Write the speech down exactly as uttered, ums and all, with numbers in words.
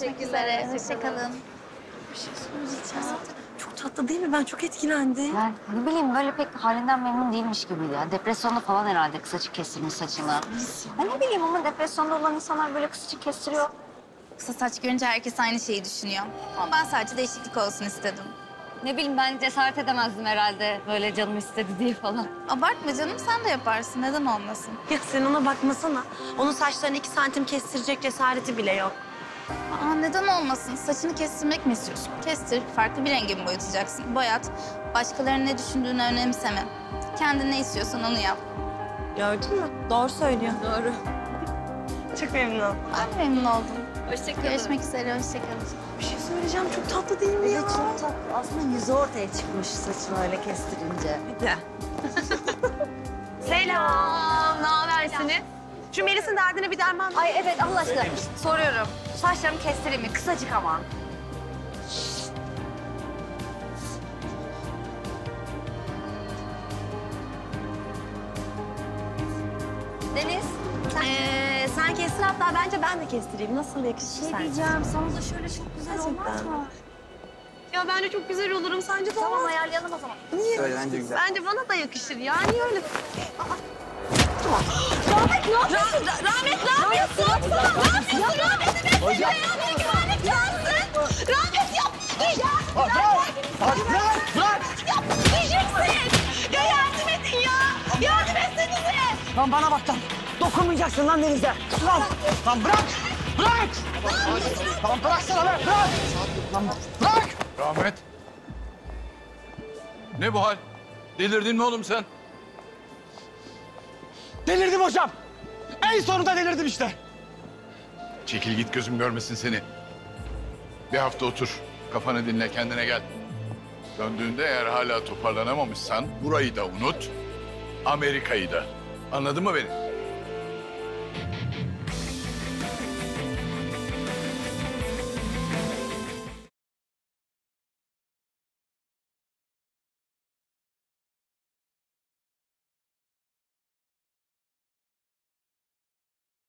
görüşmek üzere. Hoşçakalın. Bir şey söyleyeceğim. Çok tatlı değil mi? Ben çok etkilendim. Yani ne bileyim böyle pek halinden memnun değilmiş gibi ya. Depresyonda falan herhalde kısacık kestirmiş saçını. Ben ne bileyim ama depresyonda olan insanlar böyle kısacık kestiriyor. Kısa saç görünce herkes aynı şeyi düşünüyor. Ama ben sadece değişiklik olsun istedim. Ne bileyim ben cesaret edemezdim herhalde böyle canım istedi diye falan. Abartma canım, sen de yaparsın. Neden olmasın? Ya sen ona bakmasana. Onun saçlarını iki santim kestirecek cesareti bile yok. Aa, neden olmasın? Saçını kestirmek mi istiyorsun? Kestir, farklı bir rengi mi boyatacaksın? Boyat, başkalarının ne düşündüğünü önemseme. Kendin ne istiyorsan onu yap. Gördün mü? Doğru söylüyor. Doğru. Çok memnun oldum. Ben memnun oldum. Hoşçakalın. Görüşmek üzere, hoşçakalın. Bir şey söyleyeceğim, çok tatlı değil mi ya? Evet, çok tatlı. Aslında yüzü ortaya çıkmış saçını öyle kestirince. Bir de. Selam, ne habersiniz? Şu Melis'in derdine bir derman mı? Ay evet, Allah aşkına. Soruyorum, saçlarımı kestireyim mi? Kısacık ama. Deniz, sen... Ee... Sen kestir, hatta bence ben de kestireyim. Nasıl yakışır sen? Şey diyeceğim, sana da şöyle çok güzel gerçekten olmaz mı? Ya bence çok güzel olurum, sence de tamam, olmaz. Tamam, ayarlayalım o zaman. Niye? Öyle bence güzel. Bence bana da yakışır ya, niye öyle? Rahmet, ne yapıyorsun? Rahmet, ne yapıyorsun? Ne yapıyorsun? Rahmet'i bekleyin ya, belki Rahmet gelsin. Rahmet yapmayın ya. Bırak, bırak, bırak. Yapmayacaksın. Ya yardım edin ya. Yardım etsenize. Lan bana bak lan. Dokunmayacaksın lan Deniz'e. Lan, lan bırak, bırak. Lan bıraksana lan, bırak. Lan bırak. Rahmet. Ne bu hal? Delirdin mi oğlum sen? Delirdim hocam. En sonunda delirdim işte. Çekil git, gözüm görmesin seni. Bir hafta otur, kafanı dinle, kendine gel. Döndüğünde eğer hala toparlanamamışsan burayı da unut, Amerika'yı da. Anladın mı beni?